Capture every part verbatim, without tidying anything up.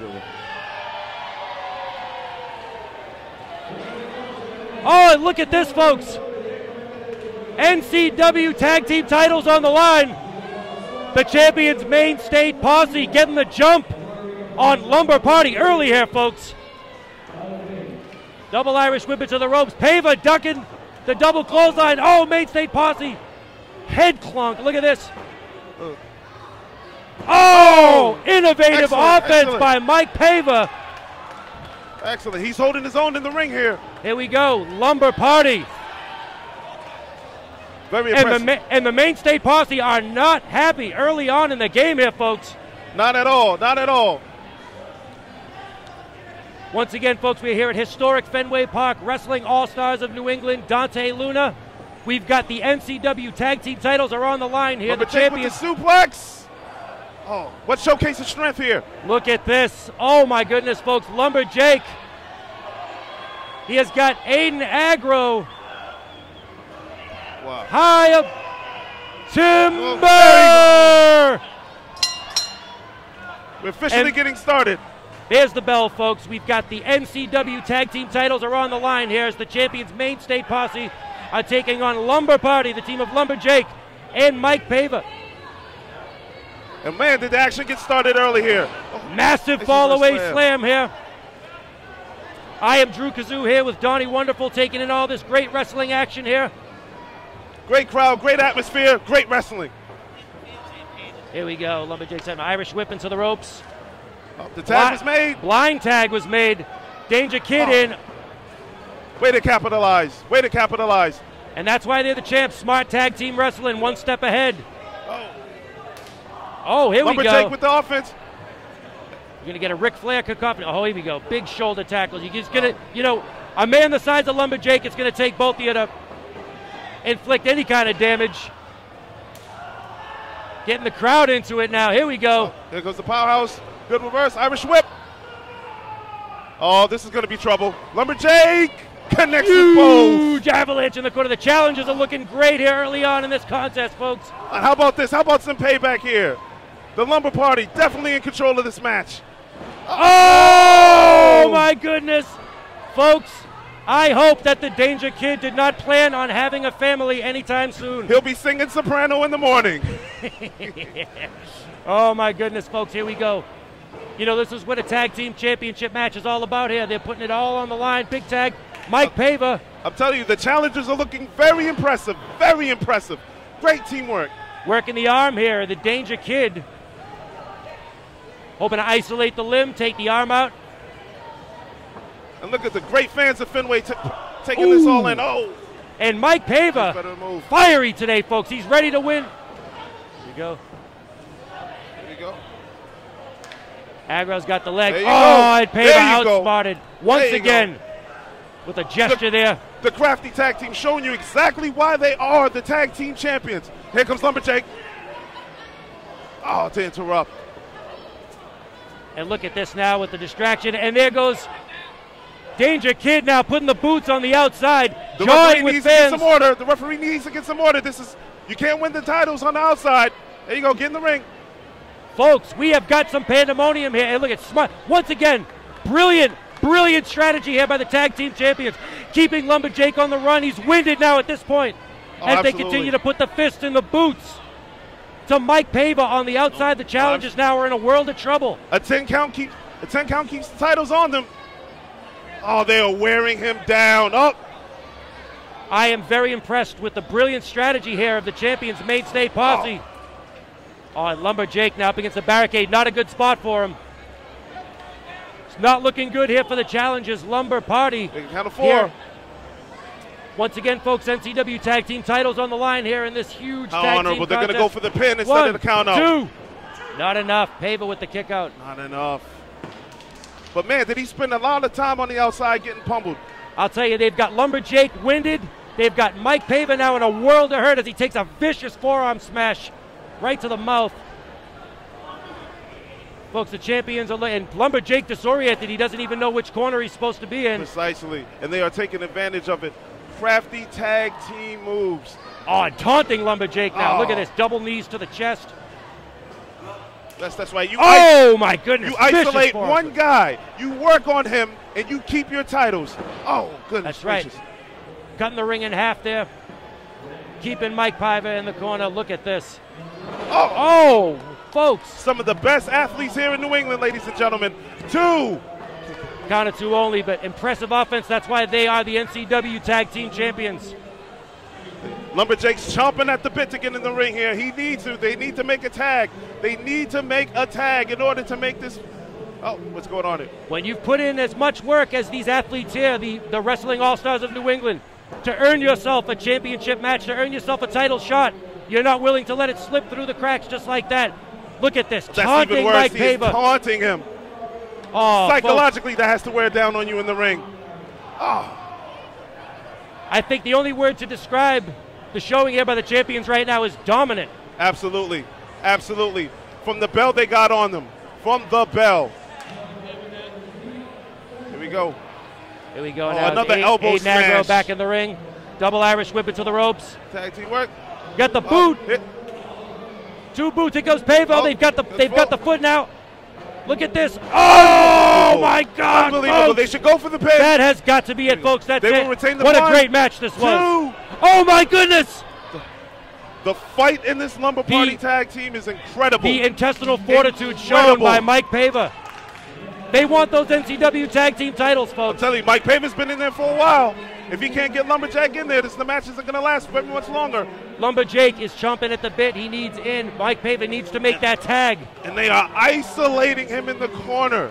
Really. Oh, and look at this, folks. N C W Tag Team titles on the line. The champions, Maine State Posse, getting the jump on Lumber Party early here, folks. Double Irish whip into the ropes. Paiva ducking the double clothesline. Oh, Maine State Posse. Head clunk. Look at this. Oh, oh innovative excellent, offense excellent. by Mike Paiva. Excellent. He's holding his own in the ring here. Here we go. Lumber Party. Very impressive. And the, and the Maine State Posse are not happy early on in the game here, folks. Not at all. Not at all. Once again, folks, we're here at historic Fenway Park, Wrestling All-Stars of New England, Dante Luna. We've got the N C W Tag Team titles are on the line here. Lumberjake, the champions with the suplex. Oh, what showcase of strength here. Look at this. Oh, my goodness, folks. Lumberjake. He has got Aiden Aggro. Wow. High up. Timber! We're officially and getting started. There's the bell, folks. We've got the N C W Tag Team titles are on the line here as the champions, Maine State Posse, are taking on Lumber Party, the team of Lumberjake and Mike Paiva. And man, did the action get started early here. Oh, massive fall away slam. slam here. I am Drew Kazoo here with Donnie Wonderful taking in all this great wrestling action here. Great crowd, great atmosphere, great wrestling. Here we go, Lumberjake's had an Irish whip into the ropes. Oh, the tag Bl was made. Blind tag was made. Danger Kid oh. in. Way to capitalize, way to capitalize. And that's why they're the champs, smart tag team wrestling, one step ahead. Oh, oh here Lumberjake we go. Lumberjake with the offense. You're gonna get a Ric Flair cacophony. Oh, here we go, big shoulder tackles. You're just gonna, oh. you know, a man the size of Lumberjake, it's gonna take both of you to inflict any kind of damage. Getting the crowd into it now, here we go. Oh, there goes the powerhouse, good reverse, Irish whip. Oh, this is gonna be trouble. Lumberjake! Connects with both. Huge avalanche in the corner. The challengers are looking great here early on in this contest, folks. Uh, how about this? How about some payback here? The Lumber Party definitely in control of this match. Oh, oh my goodness. Folks, I hope that the Danger Kid did not plan on having a family anytime soon. He'll be singing soprano in the morning. Oh my goodness, folks, here we go. You know, this is what a tag team championship match is all about here. They're putting it all on the line. Big tag. Mike Paiva. I'm telling you, the challengers are looking very impressive, very impressive. Great teamwork. Working the arm here, the Danger Kid. Hoping to isolate the limb, take the arm out. And look at the great fans of Fenway taking Ooh. this all in. Oh. And Mike Paiva, fiery today, folks. He's ready to win. Here we go. Here we go. Aggro's got the leg. Oh, go. and Paiva outsmarted go. once again. Go. With a gesture the, there. The crafty tag team showing you exactly why they are the tag team champions. Here comes Lumberjake. Oh, to interrupt. And look at this now with the distraction. And there goes Danger Kid now putting the boots on the outside. The referee needs to get some order. The referee needs to get some order. This is, you can't win the titles on the outside. There you go, get in the ring. Folks, we have got some pandemonium here. And look at smart. Once again, brilliant. Brilliant strategy here by the tag team champions, keeping Lumberjake on the run. He's winded now at this point oh, as absolutely. they continue to put the fist in the boots to Mike Paiva on the outside. The challengers now are in a world of trouble. A ten count keeps a ten count keeps the titles on them. Oh, they are wearing him down. Up. Oh. I am very impressed with the brilliant strategy here of the champions, Maine State Posse. Oh, oh and Lumberjake now up against the barricade. Not a good spot for him. Not looking good here for the challengers, Lumber Party. Count of four. Here. Once again, folks, N C W Tag Team titles on the line here in this huge How tag honorable. team They're going to go for the pin instead One, of the count out. Two. Not enough. Paiva with the kick out. Not enough. But, man, did he spend a lot of time on the outside getting pummeled? I'll tell you, they've got Lumberjake winded. They've got Mike Paiva now in a world of hurt as he takes a vicious forearm smash right to the mouth. Folks, the champions are, and Lumberjake disoriented. He doesn't even know which corner he's supposed to be in. Precisely, and they are taking advantage of it. Crafty tag team moves. Oh, taunting Lumberjake now. Oh. Look at this, double knees to the chest. That's that's why you. Oh my goodness! You isolate one guy, you work on him, and you keep your titles. Oh goodness! That's right. Cutting the ring in half there. Keeping Mike Paiva in the corner. Look at this. Oh, oh, folks! Some of the best athletes here in New England, ladies and gentlemen. Two. Count of two only, but impressive offense. That's why they are the N C W Tag Team Champions. Lumberjake's chomping at the bit to get in the ring here. He needs to. They need to make a tag. They need to make a tag in order to make this. Oh, what's going on here? When you've put in as much work as these athletes here, the, the wrestling all-stars of New England, to earn yourself a championship match, to earn yourself a title shot, you're not willing to let it slip through the cracks just like that. Look at this. That's taunting even worse. Mike Paiva. Taunting him. Oh, psychologically, folks, that has to wear down on you in the ring. Oh. I think the only word to describe the showing here by the champions right now is dominant. Absolutely. Absolutely. From the bell they got on them. From the bell. Here we go. Here we go. Oh, now another elbow Aiden smash. Aiden Aggro back in the ring. Double Irish whip into the ropes. Tag team work. Got the boot. Oh, two boots. It goes Paiva. Oh, they've got the they've got the foot now. Look at this. Oh, my God. Unbelievable. Folks. They should go for the pin. That has got to be it, folks. That's they it. Will retain the what one, a great match this two. Was. Oh, my goodness. The, the fight in this Lumber Party the, tag team is incredible. The intestinal fortitude incredible. Shown by Mike Paiva. They want those N C W tag team titles, folks. I'm telling you, Mike Paiva's been in there for a while. If he can't get Lumberjake in there, this, the match isn't going to last very much longer. Lumberjake is chomping at the bit. He needs in. Mike Paiva needs to make that tag. And they are isolating him in the corner.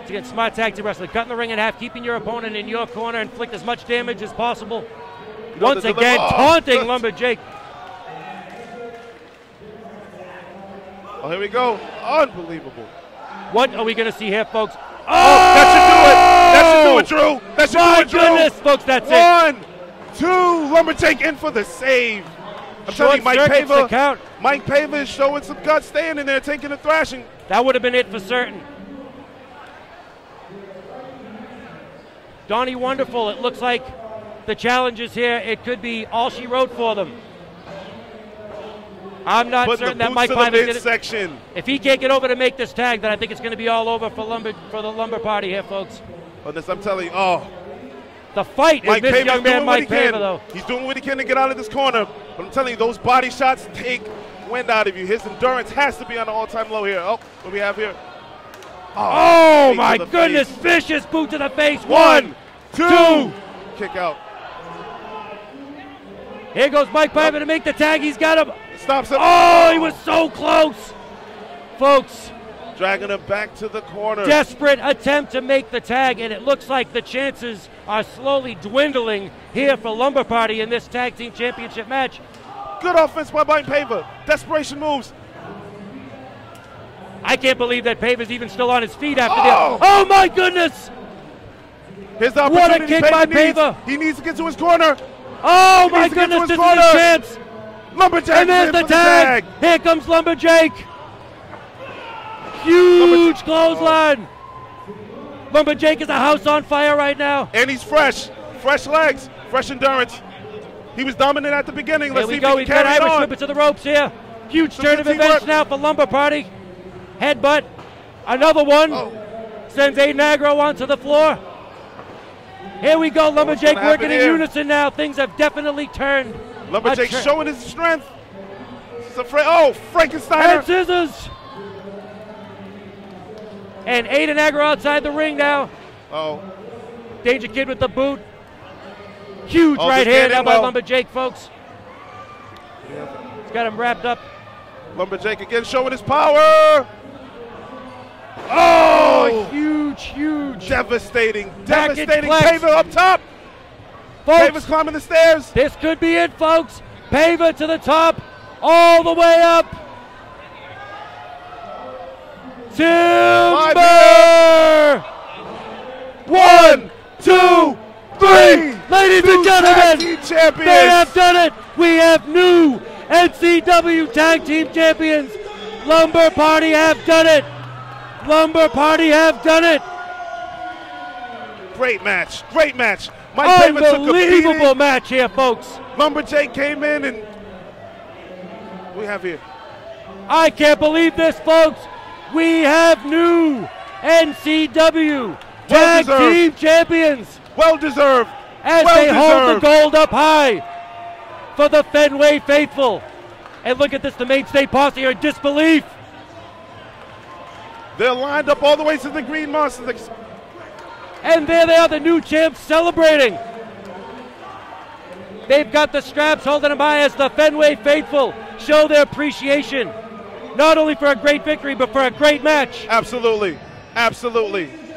It's against smart tag team wrestling. Cutting the ring in half, keeping your opponent in your corner, inflict as much damage as possible. You know, once again, oh, taunting Lumberjake. Oh, here we go. Unbelievable. What are we going to see here, folks? Oh, oh, that should do it. That should do it, Drew. That should My do it, Drew. Goodness, folks, that's One. It. Two, Lumberjake in for the save. I'm telling you, Mike Paiva, Mike Paiva is showing some guts, staying in there, taking a thrashing. That would have been it for certain. Donnie Wonderful, it looks like the challenges here, it could be all she wrote for them. I'm not Putting certain that Mike Paiva is going to. If he can't get over to make this tag, then I think it's going to be all over for Lumber for the Lumber Party here, folks. Oh, this, I'm telling you, oh. The fight Mike is this Paiva, young man Mike Paiva, though. He's doing what he can to get out of this corner. But I'm telling you, those body shots take wind out of you. His endurance has to be on an all-time low here. Oh, what do we have here? Oh, oh my goodness. Face. Vicious boot to the face. One, two. two. Kick out. Here goes Mike Paiva oh. to make the tag. He's got him. Stops him. Oh, he was so close. Folks. Dragging him back to the corner. Desperate attempt to make the tag, and it looks like the chances are slowly dwindling here for Lumber Party in this tag team championship match. Good offense by Mike Paiva. Desperation moves. I can't believe that Paiva's even still on his feet after oh. the. Oh my goodness! His opportunity. What a kick Paiva by Paiva. He needs to get to his corner. Oh he my goodness! This corner. Is his chance. Lumberjake. And there's the tag. the tag. Here comes Lumberjake. Huge clothesline. Oh. Lumberjake is a house on fire right now. And he's fresh. Fresh legs. Fresh endurance. He was dominant at the beginning. Let's see if he can carry it on. He's got Irish whip it to the ropes here. Huge turn of events now for Lumber Party. Headbutt. Another one. Oh. Sends Aiden Aggro onto the floor. Here we go. Lumberjake working in unison now. Things have definitely turned. Lumberjake showing his strength. Fra oh, Frankenstein. Head scissors. And Aiden Aggro outside the ring now. Oh. Danger Kid with the boot. Huge oh, right hand now well. by Lumberjake, folks. Yeah. He's got him wrapped up. Lumberjake again showing his power. Oh! oh huge, huge. Devastating, devastating. Paiva up top. Paiva's climbing the stairs. This could be it, folks. Paiva to the top, all the way up. Timber! One, two, three! Ladies and gentlemen, they have done it! We have new N C W Tag Team Champions! Lumber Party have done it! Lumber Party have done it! Great match, great match! Mike Paiva took a beating. Unbelievable match here, folks! Lumberjake came in and... What do we have here? I can't believe this, folks. We have new N C W Tag Team Champions. Well-deserved. As they hold the gold up high for the Fenway faithful. And look at this, the Maine State Posse are in disbelief. They're lined up all the way to the Green Monster. And there they are, the new champs celebrating. They've got the straps holding them high as the Fenway faithful show their appreciation, not only for a great victory, but for a great match. Absolutely, absolutely.